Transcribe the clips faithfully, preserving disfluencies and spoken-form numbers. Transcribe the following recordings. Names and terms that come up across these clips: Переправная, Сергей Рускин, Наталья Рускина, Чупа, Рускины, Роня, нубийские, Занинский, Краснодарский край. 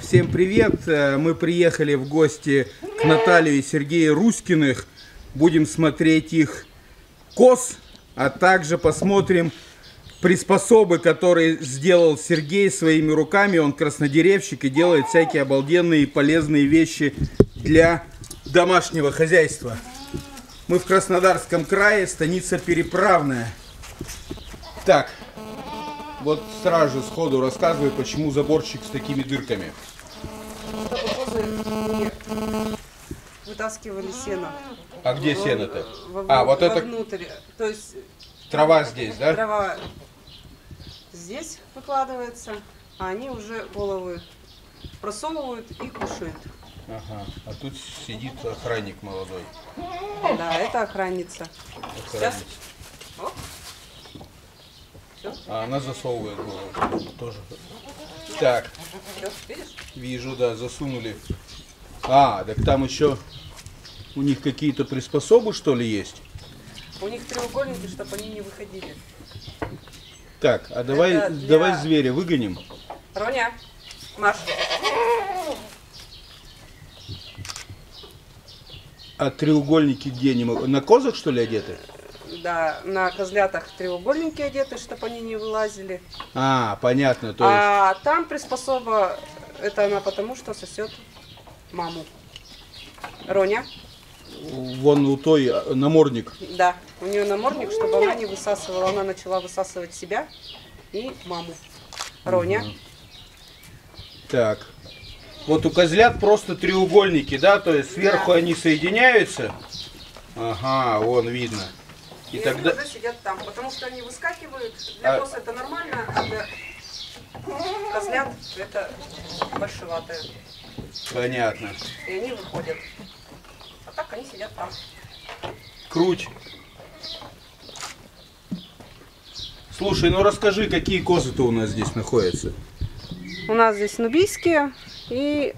Всем привет! Мы приехали в гости к Наталье и Сергею Рускиных. Будем смотреть их коз, а также посмотрим приспособы, которые сделал Сергей своими руками. Он краснодеревщик и делает всякие обалденные и полезные вещи для домашнего хозяйства. Мы в Краснодарском крае, станица Переправная. Так, вот сразу же сходу рассказываю, почему заборчик с такими дырками. Вытаскивали сено. А где сено-то? А, вот это... Внутрь. То есть... Трава здесь, да? Трава здесь выкладывается, а они уже головы просовывают и кушают. Ага, а тут сидит охранник молодой. Да, это охранница. Охранница. Сейчас... Оп. Все. А она засовывает голову тоже. Так. Все, видишь? Вижу, да, засунули. А, так там еще у них какие-то приспособы, что ли, есть? У них треугольники, чтобы они не выходили. Так, а давай, для... давай зверя выгоним. Роня, марш. А треугольники где они? На козах, что ли, одеты? Да, на козлятах треугольники одеты, чтобы они не вылазили. А, понятно. То есть... А там приспособа, это она потому, что сосет маму. Роня. Вон у той намордник. Да, у нее намордник, чтобы она не высасывала. Она начала высасывать себя и маму. Роня. Угу. Так. Вот у козлят просто треугольники, да? То есть сверху, да, они соединяются. Ага, вон видно. И, и тогда... они уже сидят там, потому что они выскакивают. Для коз а... это нормально, а для козлят это большеватое. Понятно. И они выходят. Так они сидят там. Круть. Слушай, ну расскажи, какие козы-то у нас здесь находятся? У нас здесь нубийские и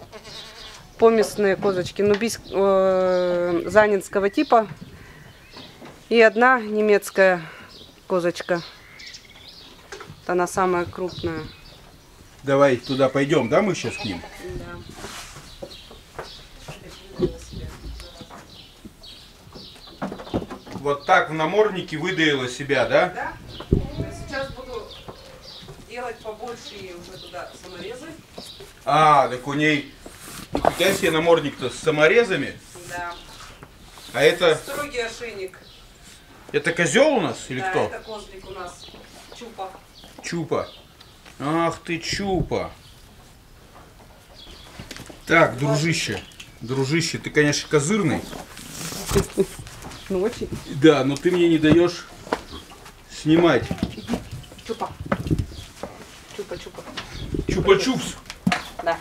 поместные козочки нубийск... э... занинского типа и одна немецкая козочка. Это она самая крупная. Давай туда пойдем, да, мы сейчас к ним? Да. Вот так в наморднике выдаила себя, да? Да. Я сейчас буду делать побольше и уже туда саморезы. А, так у ней... Нифига себе намордник-то с саморезами? Да. А это... Строгий ошейник. Это козел у нас или да, кто? Это козлик у нас. Чупа. Чупа. Ах ты, Чупа. Так, вот. Дружище. Дружище, ты, конечно, козырный. Ну, очень. Да, но ты мне не даешь снимать. Чупа. Чупа-чупа. Чупа-чупс. Да.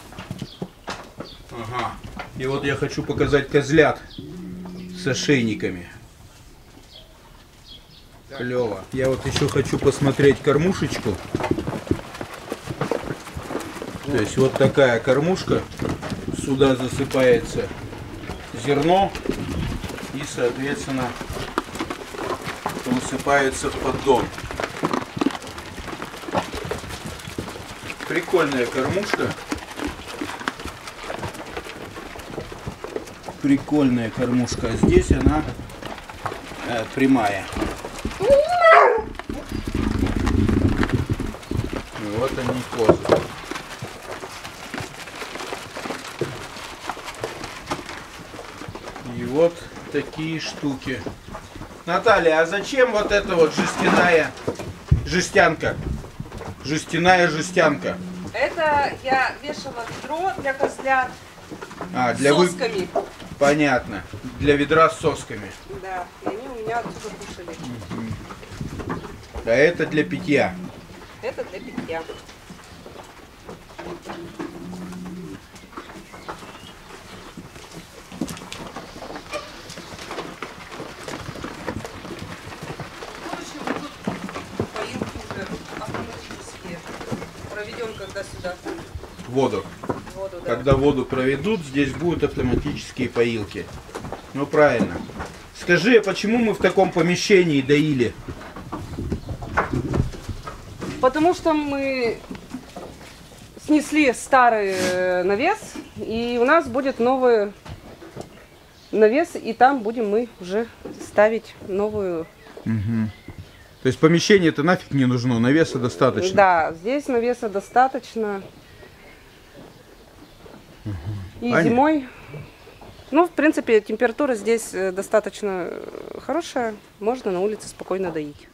Ага. И вот я хочу показать козлят с ошейниками. Клево. Я вот еще хочу посмотреть кормушечку. То есть вот такая кормушка. Сюда засыпается зерно. И, соответственно, высыпается в поддон. Прикольная кормушка. Прикольная кормушка. Здесь она э, прямая. И вот они, козы. И вот... такие штуки. Наталья, а зачем вот эта вот жестяная жестянка? Жестяная жестянка. Это я вешала ведро для козлят а, для с сосками. Вы... Понятно. Для ведра с сосками. Да, и они у меня отсюда кушали. Угу. А это для питья. Это для питья. Воду. Воду, да. Когда воду проведут, здесь будут автоматические поилки. Ну правильно. Скажи, а почему мы в таком помещении доили? Потому что мы снесли старый навес, и у нас будет новый навес, и там будем мы уже ставить новую. Угу. То есть помещение-то нафиг не нужно, навеса достаточно? Да, здесь навеса достаточно. Угу. И Аня? Зимой, ну, в принципе, температура здесь достаточно хорошая, можно на улице спокойно доить.